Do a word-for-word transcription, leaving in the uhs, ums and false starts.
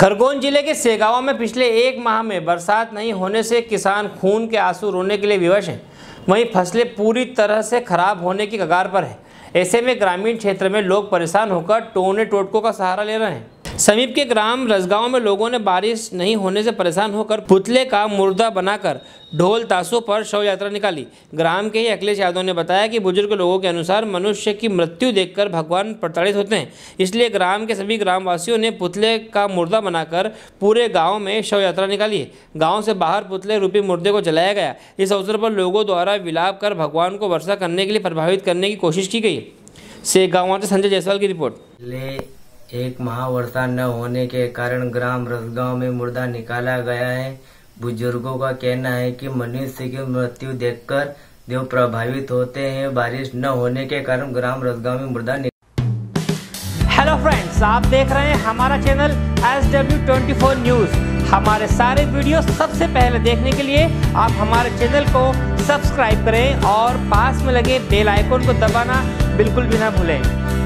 खरगोन जिले के सेगांव में पिछले एक माह में बरसात नहीं होने से किसान खून के आंसू रोने के लिए विवश हैं। वहीं फसलें पूरी तरह से खराब होने की कगार पर है। ऐसे में ग्रामीण क्षेत्र में लोग परेशान होकर टोने टोटकों का सहारा ले रहे हैं। समीप के ग्राम रजगांव में लोगों ने बारिश नहीं होने से परेशान होकर पुतले का मुर्दा बनाकर ढोल ताशों पर शव यात्रा निकाली। ग्राम के ही अखिलेश यादव ने बताया कि बुजुर्ग लोगों के अनुसार मनुष्य की मृत्यु देखकर भगवान प्रताड़ित होते हैं, इसलिए ग्राम के सभी ग्रामवासियों ने पुतले का मुर्दा बनाकर पूरे गांव में शव यात्रा निकाली है। गांव से बाहर पुतले रूपी मुर्दे को जलाया गया। इस अवसर पर लोगों द्वारा विलाप कर भगवान को वर्षा करने के लिए प्रभावित करने की कोशिश की गई। सेगांव से संजय जायसवाल की रिपोर्ट। एक माह वर्षा न होने के कारण ग्राम रसगांव में मुर्दा निकाला गया है। बुजुर्गों का कहना है कि मनुष्य की मृत्यु देखकर देव प्रभावित होते हैं। बारिश न होने के कारण ग्राम रसगांव में मुर्दा निकाला। हेलो फ्रेंड्स, आप देख रहे हैं हमारा चैनल एस डब्ल्यू चौबीस न्यूज। हमारे सारे वीडियो सबसे पहले देखने के लिए आप हमारे चैनल को सब्सक्राइब करें और पास में लगे बेल आइकन को दबाना बिल्कुल भी ना भूलें।